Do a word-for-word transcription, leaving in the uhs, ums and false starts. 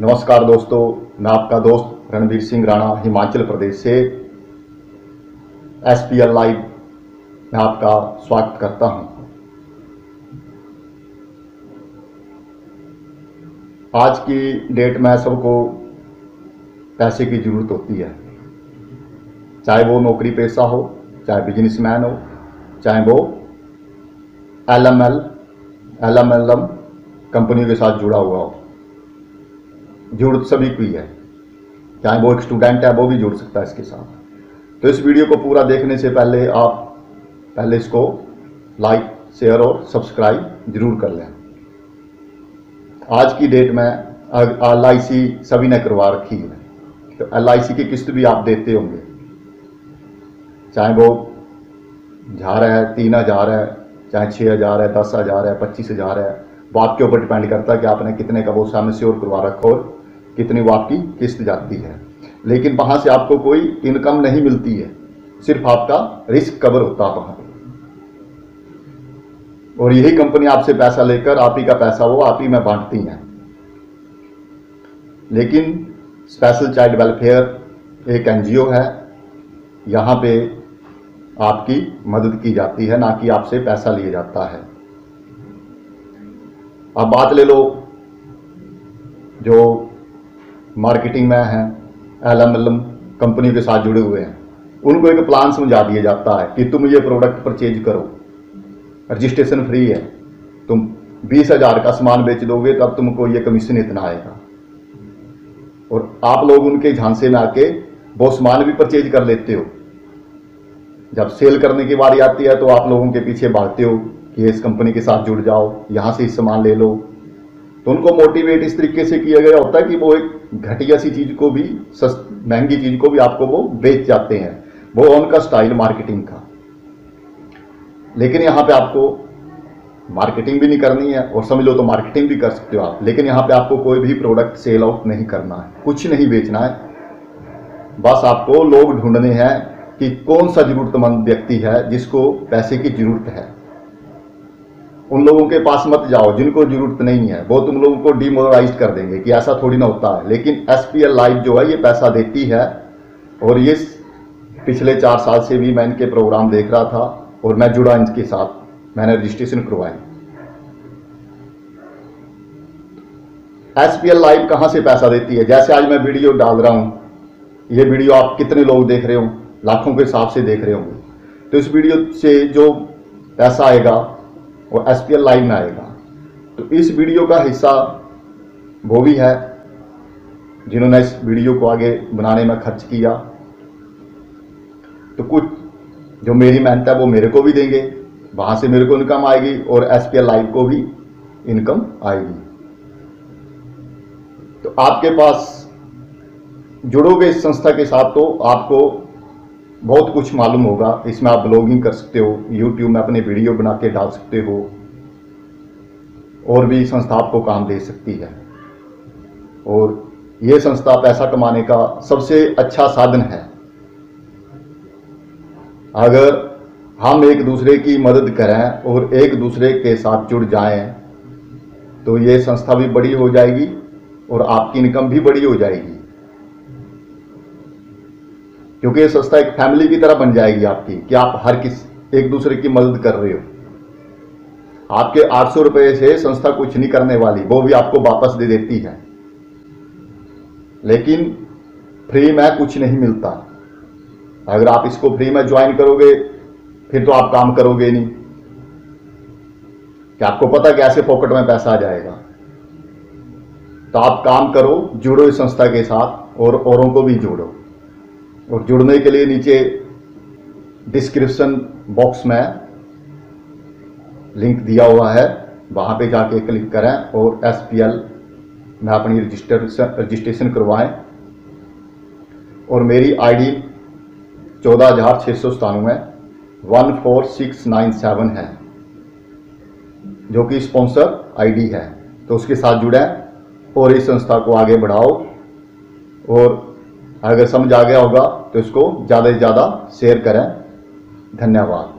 नमस्कार दोस्तों, मैं आपका दोस्त रणवीर सिंह राणा हिमाचल प्रदेश से एस पी एल लाइव में आपका स्वागत करता हूं। आज की डेट में सबको पैसे की ज़रूरत होती है, चाहे वो नौकरी पेशा हो, चाहे बिजनेसमैन हो, चाहे वो L M L L M L M company के साथ जुड़ा हुआ हो। जरूरत सभी की है, चाहे वो एक स्टूडेंट है वो भी जुड़ सकता है इसके साथ। तो इस वीडियो को पूरा देखने से पहले आप पहले इसको लाइक, शेयर और सब्सक्राइब जरूर कर लें। आज की डेट में एल आई सी सभी ने करवा रखी है, तो एल आई सी की किस्त भी आप देते होंगे, चाहे वो हजार है, तीन हजार है, चाहे छः हजार है, दस हजार है, पच्चीस हजार है। वो आपके ऊपर डिपेंड करता है कि आपने कितने का वो सामने श्योर करवा रखा और कितनी वो आपकी किस्त जाती है। लेकिन वहाँ से आपको कोई इनकम नहीं मिलती है, सिर्फ आपका रिस्क कवर होता है वहाँ। और यही कंपनी आपसे पैसा लेकर आप ही का पैसा वो आप ही में बांटती हैं। लेकिन स्पेशल चाइल्ड वेलफेयर एक एन जी ओ है, यहाँ पे आपकी मदद की जाती है, ना कि आपसे पैसा लिया जाता है। अब बात ले लो जो मार्केटिंग में है, L M L M company के साथ जुड़े हुए हैं, उनको एक प्लान समझा दिया जाता है कि तुम ये प्रोडक्ट परचेज करो, रजिस्ट्रेशन फ्री है, तुम बीस हजार का सामान बेच दोगे तब तुमको ये कमीशन इतना आएगा। और आप लोग उनके झांसे में आके वो सामान भी परचेज कर लेते हो। जब सेल करने की बारी आती है तो आप लोगों के पीछे भागते हो कि इस कंपनी के साथ जुड़ जाओ, यहाँ से ही सामान ले लो। तो उनको मोटिवेट इस तरीके से किया गया होता है कि वो एक घटिया सी चीज़ को भी, सस्ती महंगी चीज़ को भी आपको वो बेच जाते हैं। वो उनका स्टाइल मार्केटिंग का। लेकिन यहाँ पे आपको मार्केटिंग भी नहीं करनी है, और समझ लो तो मार्केटिंग भी कर सकते हो आप। लेकिन यहाँ पर आपको कोई भी प्रोडक्ट सेल आउट नहीं करना है, कुछ नहीं बेचना है। बस आपको लोग ढूंढने हैं कि कौन सा ज़रूरतमंद व्यक्ति है जिसको पैसे की ज़रूरत है। उन लोगों के पास मत जाओ जिनको जरूरत नहीं है, वो तुम लोगों को डिमोरलाइज कर देंगे कि ऐसा थोड़ी ना होता है। लेकिन एस पी एल लाइव जो है ये पैसा देती है, और ये पिछले चार साल से भी मैं इनके प्रोग्राम देख रहा था और मैं जुड़ा इनके साथ, मैंने रजिस्ट्रेशन करवाई। एस पी एल लाइव कहाँ से पैसा देती है? जैसे आज मैं वीडियो डाल रहा हूँ, ये वीडियो आप कितने लोग देख रहे हो, लाखों के हिसाब से देख रहे होंगे। तो इस वीडियो से जो पैसा आएगा और एस पी एल लाइव में आएगा। तो इस वीडियो का हिस्सा वो भी है जिन्होंने इस वीडियो को आगे बनाने में खर्च किया। तो कुछ जो मेरी मेहनत है वो मेरे को भी देंगे, वहाँ से मेरे को इनकम आएगी और एस पी एल लाइव को भी इनकम आएगी। तो आपके पास जुड़ोगे इस संस्था के साथ तो आपको बहुत कुछ मालूम होगा। इसमें आप ब्लॉगिंग कर सकते हो, यूट्यूब में अपने वीडियो बना के डाल सकते हो, और भी संस्था आपको काम दे सकती है। और ये संस्था पैसा कमाने का सबसे अच्छा साधन है। अगर हम एक दूसरे की मदद करें और एक दूसरे के साथ जुड़ जाएं, तो ये संस्था भी बड़ी हो जाएगी और आपकी इनकम भी बड़ी हो जाएगी, क्योंकि ये संस्था एक फैमिली की तरह बन जाएगी आपकी, कि आप हर किस एक दूसरे की मदद कर रहे हो। आपके आठ सौ रुपये से संस्था कुछ नहीं करने वाली, वो भी आपको वापस दे देती है। लेकिन फ्री में कुछ नहीं मिलता। अगर आप इसको फ्री में ज्वाइन करोगे फिर तो आप काम करोगे नहीं, कि आपको पता कैसे पॉकेट में पैसा आ जाएगा। तो आप काम करो, जुड़ो इस संस्था के साथ और औरों को भी जोड़ो। और जुड़ने के लिए नीचे डिस्क्रिप्शन बॉक्स में लिंक दिया हुआ है, वहाँ पे जाके क्लिक करें और एस पी एल में अपनी रजिस्ट्रेशन रजिस्ट्रेशन करवाएं। और मेरी आईडी चौदह हजार छः सौ सतानवे one four six nine seven है, जो कि स्पॉन्सर आईडी है। तो उसके साथ जुड़ें और इस संस्था को आगे बढ़ाओ। और अगर समझ आ गया होगा तो इसको ज़्यादा से ज़्यादा शेयर करें। धन्यवाद।